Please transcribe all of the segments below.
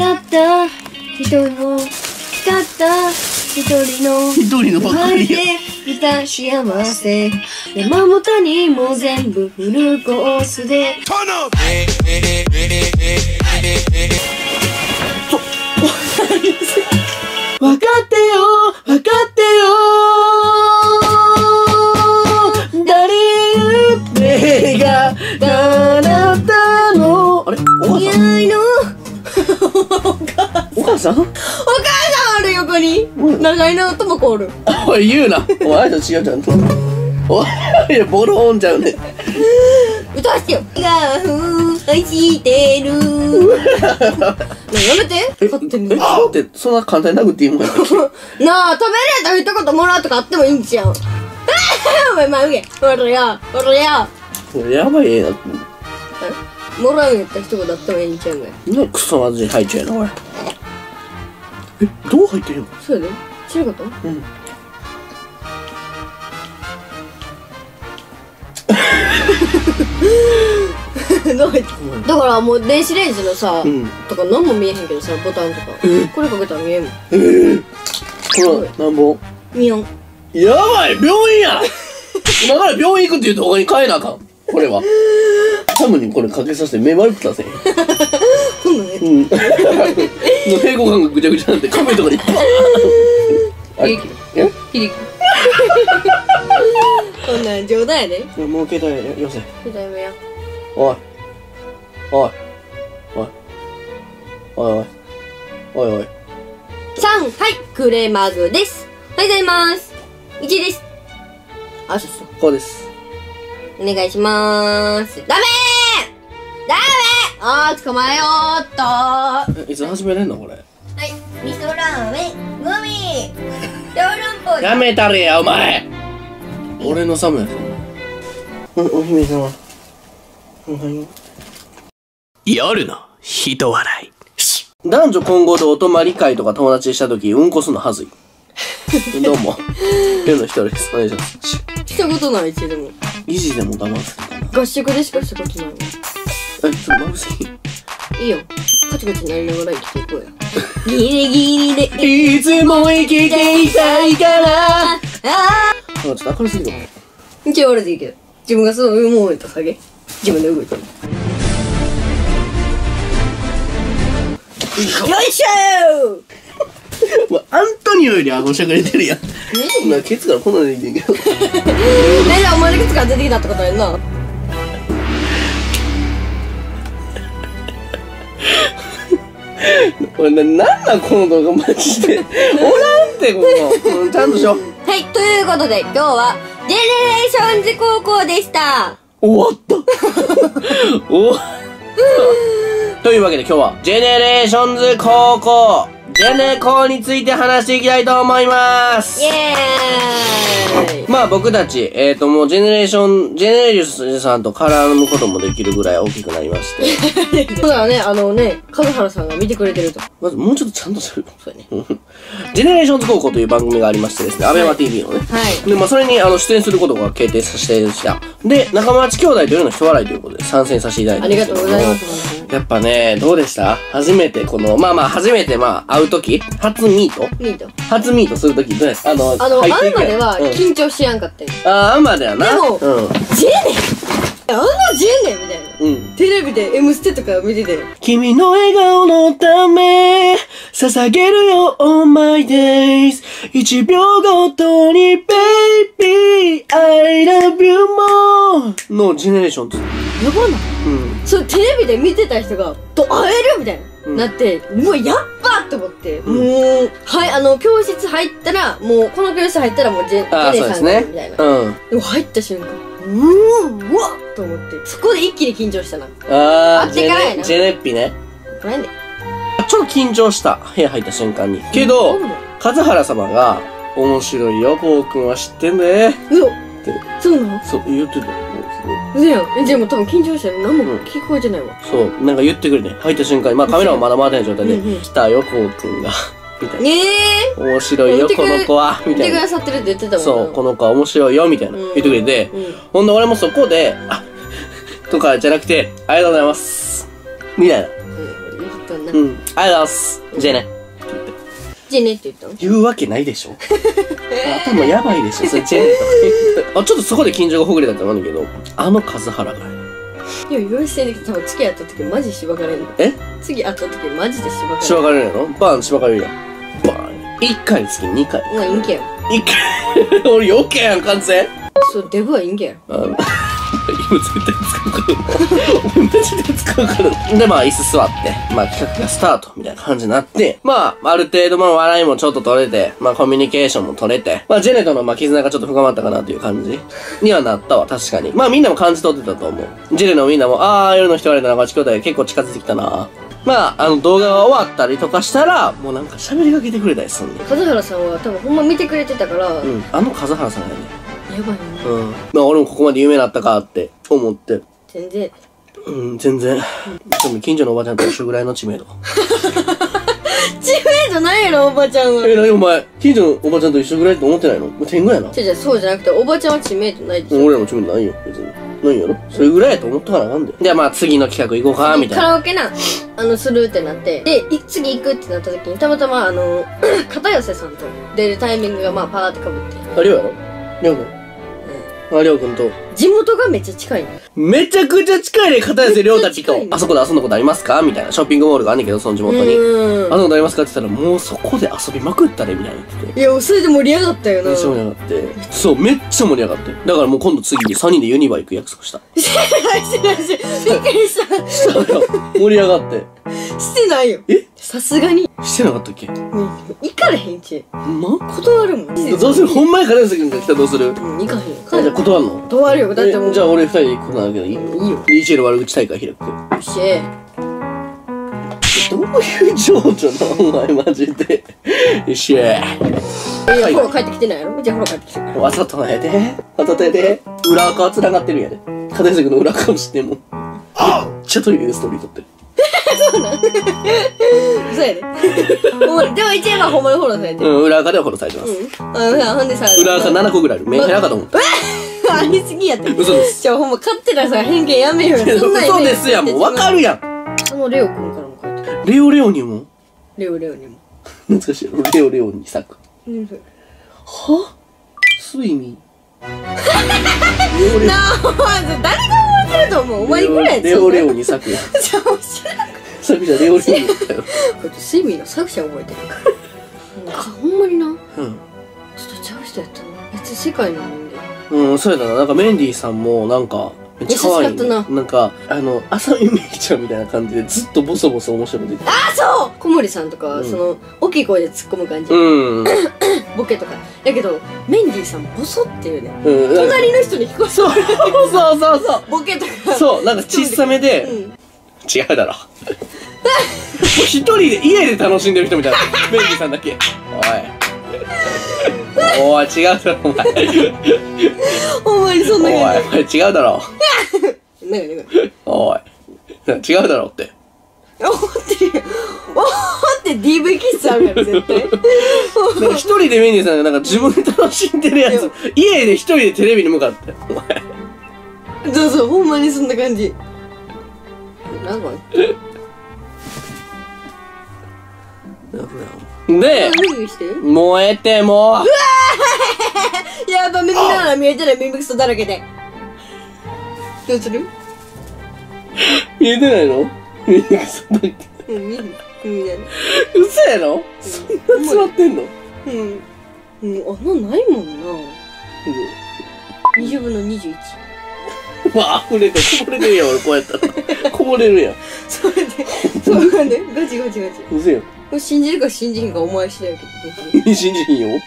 たった一人のたった一人の生まれていた幸せ山本にも全部フルコースで分かってよ分かってよ誰ゆうべがあなたのあれお似合いのお母さんお母さんある横に長いなともこおるおい言うなおいあいつ違うちゃんとおいいやボローンちゃうね歌わせてよがふ愛してるやめて勝手にあってそんな簡単なくていいもんやなあ食べれた一言もらうとかあってもいいんじゃんお前眉毛おるやおるややばい絵だってもらうやった一言あってもいいんちゃうんやクソまずい入っちゃうなこれえどう入ってるのそうやね知らなかったうんだからもう電子レンジのさとか何も見えへんけどさボタンとかこれかけたら見えんもんこれ何本2本やばい病院や今から病院行くって言うと他に変えなあかんこれはサムにこれかけさせて目悪くさせへんうん平行感がぐちゃぐちゃなんでカフェとかでバーンえヒリクこんなん冗談やでもう携帯寄せ携帯目やおいおいおいおいおいおいおいさんはいクレマグですおはようございます1ですあそうそうこうですお願いしまーすダメーダメーあー捕まえよーっといつ始めれんのこれはい味噌ラーメングミ小籠包やめたれやお前俺のサムやぞお姫様おはよう夜の人笑い男女混合でお泊まり会とか友達した時うんこすのはずいどうも夜の人ですお願いしますしたことないけども維持でも我慢するかな合宿でしかしたことないえちょっとまぶしいいいよカチカチなりながら生きていこうやギリギリでいつも生きていたいからああちょっと明るすぎる一応悪すぎるけど自分がそういうもんやったら下げ自分で動いてるよいしょーもうアントニオより顎しゃくれてるやん今ケツからこんなのでいいんだけどえらお前のケツから出てきたってことやんなこれなんなんこの動画マジでおらんってことちゃんとしようはいということで今日はジェネレーションズ高校でした終わった終わったというわけで今日はジェネレーションズ高校ジェネ高について話していきたいと思いますイエーイまあ僕たちもうジェネレーションさんと絡むこともできるぐらい大きくなりましてそうだね風原さんが見てくれてるとまずもうちょっとちゃんとするそうねジェネレーションズ高校という番組がありましてですねアベマ TV のねはいでまあそれに出演することが決定させていただきましたで仲間内兄弟と夜の人笑いということで参戦させていただいてありがとうございますやっぱね、どうでした初めてこの、まあ、会うとき初ミートするとき、どうやった会うまでは緊張しやんかったよ。ああ、会うまではな。でも、10年10年みたいな。うん。テレビで M ステとか見ててる。君の笑顔のため、捧げるよ、all my days。1秒ごとに、baby, I love you more。のジェネレーションズ。やばない。うん、そうテレビで見てた人が「と会える!」みたいな、うん、なってもうやっばと思って、うん、もうはい教室入ったらもうこの教室入ったらもうジェネさんがみたいな でも入った瞬間うわっと思ってそこで一気に緊張したなあージェネッピねなんでちょっと緊張した部屋入った瞬間にけど数原様が「面白いよこうくんは知ってんね」ってそうなのそう言ってたでも多分緊張して何も聞こえてないわそうなんか言ってくるね入った瞬間にまあカメラもまだ回ってない状態で「来たよこうくんが」みたいな「面白いよこの子は」みたいな「見てくださってる」って言ってたもんそう「この子は面白いよ」みたいな言ってくれてほんで俺もそこで「あとかじゃなくて「ありがとうございます」みたいなとんな。うん。ありがとうございます。じゃあね。じゃあねって言ったの？言うわけないでしょ。頭やばいでしょ。それじゃあねとか。あ、ちょっとそこで緊張がほぐれたってなるけど、あの数原が。いや、養子生で多分次会った時マジしばかれんの。え？次会った時マジでしばかれん。しばかれんやろ？バーンしばかれるやん。バーン。1回次2回。うん、陰キャやん。陰キャ。俺陽キャやん、完全。そう、デブは陰キャやん。今絶対使うから同じで使うからで、まあ椅子座って、まあ企画がスタートみたいな感じになって、まあある程度まあ笑いもちょっと取れて、まあコミュニケーションも取れて、まあジェネとのまあ絆がちょっと深まったかなという感じにはなったわ、確かに。まあみんなも感じ取ってたと思う。ジェネのみんなも、あー夜の一人の中地兄弟結構近づいてきたなぁ。まあ、動画が終わったりとかしたら、もうなんか喋りかけてくれたりすんね。風原さんは多分ほんま見てくれてたから、うん、あの風原さんがね。やばいね。うん。まあ俺もここまで有名だったかって思って。全然。うん、全然。うん、近所のおばちゃんと一緒ぐらいの知名度。知名度ないやろ、おばちゃんは。え、なにお前、近所のおばちゃんと一緒ぐらいって思ってないの？天狗やな。じゃそうじゃなくて、おばちゃんは知名度ないでしょ。俺らも知名度ないよ、別に。何やろそれぐらいやと思ったからなんで。じゃあまあ次の企画行こうか、みたいな。カラオケな、するってなって。で、次行くってなった時に、たまたま片寄さんと出るタイミングがまあパーって被って。あ、りょうやろりょうくん。あ、りょうくんと。地元がめっちゃ近い。めちゃくちゃ近いね、片寄りょうたちと。あそこで遊んだことありますかみたいな。ショッピングモールがあんねんけど、その地元に。遊んだことありますかって言ったら、もうそこで遊びまくったね、みたいな言ってて。いや、それで盛り上がったよな。めっちゃ盛り上がって。そう、めっちゃ盛り上がって。だからもう今度次に3人でユニバ行く約束した。してない、してない、してない。びっくりした。したよ。盛り上がって。してないよ。え？さすがに。してなかったっけ？うん。行かれへんち。ま？断るもん。どうする？ほんまに金崎君が来たらどうする？うん、行かへん。じゃあ断るの？断るよ。だってもう。じゃあ俺二人で行くことなんだけど、いいよ。DJ の悪口大会開く。よっしゃ。どういう情緒なお前マジで。よっしゃ。いや、ほら帰ってきてないやろ？じゃあほら帰ってきてない。わざとなんやで。わざとやで。裏垢繋がってるんやで。金崎君の裏垢を知っても。めっちゃトイレでストーリー撮ってる。そうなん。そうやで。でも一応はほんまにフォローされてる。うん、裏垢ではフォローされてます。ほんでさ、裏垢7個ぐらいある。目減らかと思った。ありすぎやって。嘘です。じゃあほんま勝手なさ、偏見やめよ。嘘ですやん、もうわかるやん。そのレオ君からも書いてる。レオレオにもレオレオにも。懐かしい。レオレオにさく。は？睡眠。なあ、誰が覚えてると思う？お前ぐらい。レオレオに作や。じゃあ面白く。それじゃレオレオにだよ。これ睡眠の作者覚えてるから。ほんまにな。うん。ちょっと違う人やったな。別に世界の人間。うん、そうやったな。なんかメンディーさんもなんかめっちゃ可愛い。なんか浅見めいちゃんみたいな感じでずっとボソボソ面白いこと。ああそう。小森さんとかその大きい声で突っ込む感じ。うん。ボケとかだけどメンディーさんボソっていうね、隣の人に聞こえそう。そうそうそう、ボケとかそう、なんか小さめで違うだろ、一人で家で楽しんでる人みたいな。メンディーさんだけおいおい違うだろお前、ほんまにそんな感じ。おい違うだろ、おい違うだろって思ってる。思って DV 喫茶あるやろ絶対。一人でメンディーさんがなんか自分で楽しんでるやつ、家で一人でテレビに向かってお前。そうそう、ほんまにそんな感じ。なんかで燃えてもうわーやっぱ見ながら見えてない。耳くそだらけでどうする？見えてないの？耳くそだらけ。うん、みたいな。嘘やろ？そんな詰まってんの？うん。穴ないもんな。20分の21。わあ、溢れて、こぼれてるやん、俺こうやったら。こぼれるやん。そうやね。そうやね。ガチガチガチ。嘘やん。信じるか信じんかお前次第やけど。信じんよ。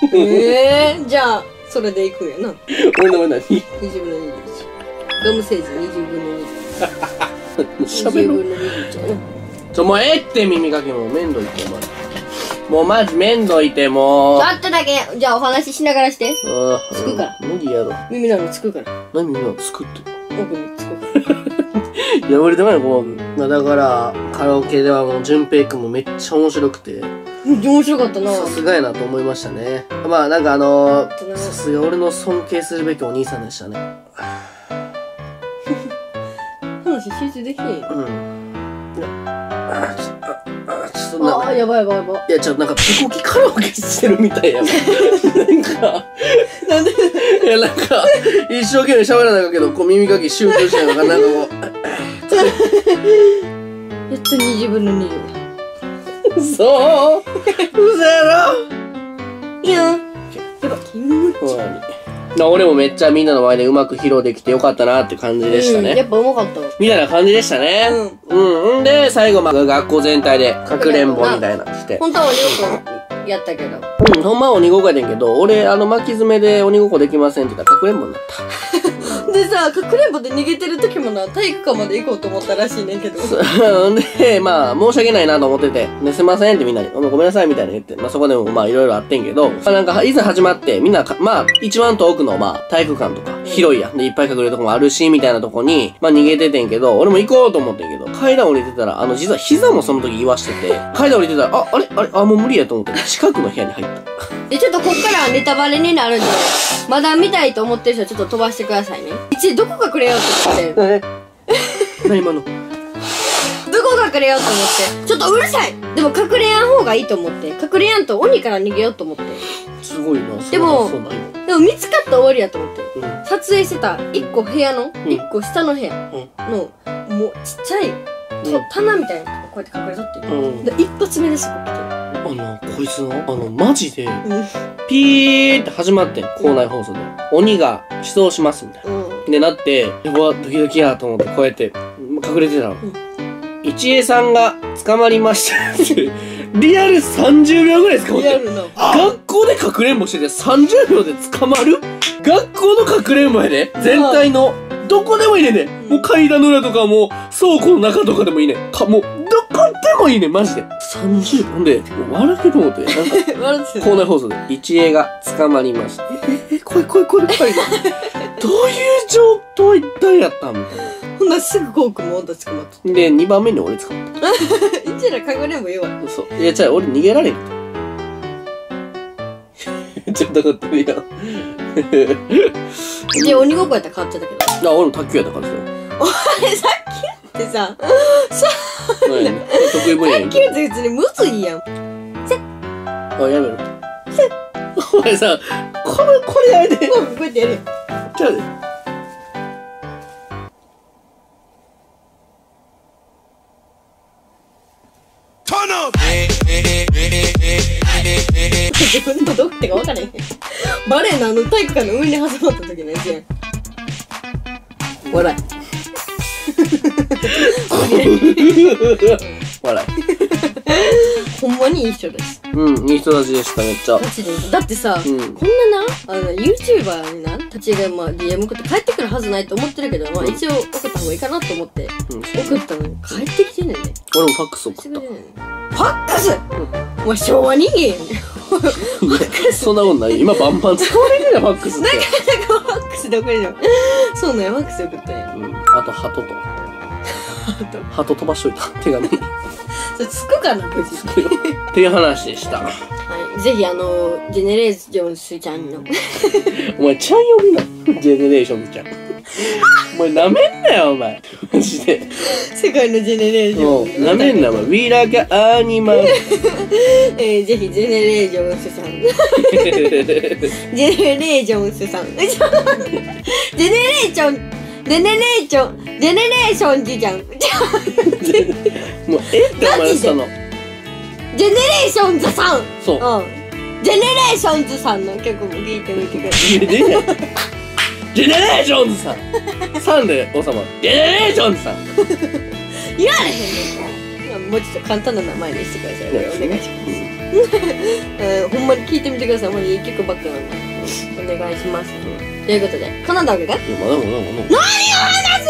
じゃあ、それでいくんやな。俺の名前何？ 20 分の21。ガム星人20分の21。しゃべる。20分の21やな。もうええって耳かけもめんどいて、もうマジめんどいて、もうちょっとだけじゃあお話ししながらして。つくから。無理やろ、耳なのつくから。何耳なのつくって。僕もつく。いや俺でもないよ、僕だから。カラオケではもう淳平くんもめっちゃ面白くて、面白かったな。さすがやなと思いましたね。まあなんかさすが俺の尊敬するべきお兄さんでしたね。話集中できへん。うん。ああ、やばいやばいやばい。いや、じゃあなんか、動きカラオケしてるみたいやん。なんでいや、なんか、一生懸命喋らないけど、こう耳かき集中したいのか、なんかこう。やっと20分の20。そううざやろいやん。やば、気持ち悪い。俺もめっちゃみんなの前でうまく披露できてよかったなって感じでしたね。うん、やっぱうまかったみたいな感じでしたね。うん。うん。で、最後、まあ、学校全体でかくれんぼみたいなのして。本当は鬼ごっこやったけど。うん、ほんまは鬼ごっこやねんけど、俺、巻き爪で鬼ごっこできませんって言ったらかくれんぼになった。でさ、かくれんぼで逃げてる時もな、体育館まで行こうと思ったらしいねんけど。で、まあ、申し訳ないなと思ってて、ね、すいませんってみんなに、ごめんなさいみたいに言って、まあそこでもまあいろいろあってんけど、まあなんか、いざ始まって、みんな、まあ、一番遠くの、まあ、体育館とか、広いやん。で、いっぱい隠れるとこもあるし、みたいなとこに、まあ、逃げててんけど、俺も行こうと思ってんけど、階段降りてたら、実は膝もその時言わしてて、階段降りてたら、あれ、もう無理やと思って、近くの部屋に入った。で、ちょっとこっからネタバレになるんで、まだ見たいと思ってる人はちょっと飛ばしてくださいね。一、どこ隠れようと思って。何今の？どこ隠れようと思って。ちょっとうるさい！でも隠れやん方がいいと思って。隠れやんと鬼から逃げようと思って。すごいな、でも見つかったら終わりやと思って、うん、撮影してた1個部屋の、うん、1個下の部屋の、うん、もうちっちゃい、うん、棚みたいなこうやって隠れとって、うん、で一発目ですここ来て。こいつの、マジで、ピーって始まってん、校内放送で。鬼が出動します、みたいな。で、なって、やば、ドキドキやと思って、こうやって、隠れてたの。一恵さんが捕まりましたって、リアル30秒ぐらい捕まって。学校でかくれんぼしてて30秒で捕まる？学校のかくれんぼやで、全体の。どこでもいいねんね。もう階段の裏とか、もう倉庫の中とかでもいいねん。もう、どこでもいいねん、マジで。30分で、笑けと思って、なんか、校内放送で、一恵が捕まりました。来い。どういう状態一体やったんみたいな。ほんならすぐコークも私捕まった。で、2番目に俺捕まった。一らかぐれんぼ弱い。そう。いや、じゃあ俺逃げられる。ちょっと待ってるやん。いや、鬼ごっこやったら変わっちゃったけど。俺も卓球やったからさ。お前、卓球ってさ、得意分野やん。卓球って別にむずいやん。あ、やめろ。お前さ、これやめて。こうやってやるよ。ちょっと待って。自分のどこってか分からへん。バレエの体育館の上に挟まった時のやつやん。笑い。笑い。ほんまにいい人です。うん、いい人たちでした、めっちゃ。だってさ、こんなな、YouTuber にな、たちが DM 送って帰ってくるはずないと思ってるけど、まあ一応送った方がいいかなと思って、送ったのに帰ってきてんねんね。俺もファックス送った。ファックス！お前昭和人間やねん。そんなことない。今バンバン使われるよ、ファックスって。なんかファックスで送れるの。そうなんや、ファックスで送ったんや。うん。あと、鳩と。鳩飛ばしといた、手紙。それ、つくかな、無事。つくよ。っていう話でした。はい。ぜひ、ジェネレーションズちゃんの。お前、ちゃん呼びな。ジェネレーションズちゃん。お前、なめんなよ、お前。マジで。世界のジェネレーション。なめんな、お前。We like animals。ぜひ、ジェネレーションズさん。ジェネレーションズさん。ジェネレーション、ジェネレーションズちゃん。もう、って思いしたの。ジェネレーションズさん。そう。ジェネレーションズさんの曲も聴いてみてください。ジェネレーションズさん3で王様ジェネレーションズさん言われへんねん。もうちょっと簡単な名前にしてください。お願いします。ほんまに聴いてみてください。ほんまにいい曲ばっかなんでお願いします。ということでカナダが何を話す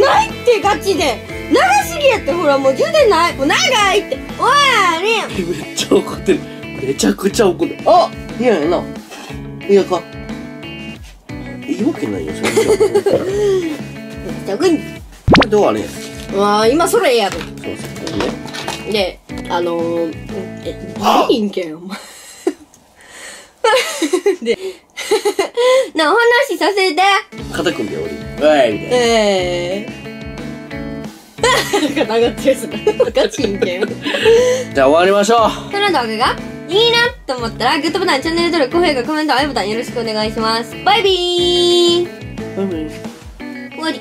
ないってガチで長すぎやって。ほらもう充電ないもう長いっておいねん。めっちゃ怒ってる。めちゃくちゃ怒ってる。あっいややないやかいいわけないよ、それ。これどうあれやわー、今それええやろ。そうそう、ね。で、いいんけん、お前。で、な、お話しさせて。肩組んで、俺。うわーい、みたいな。じゃあ終わりましょう。この動画がいいなと思ったらグッドボタン、チャンネル登録、高評価、コメント、愛ボタンよろしくお願いします。バイビー。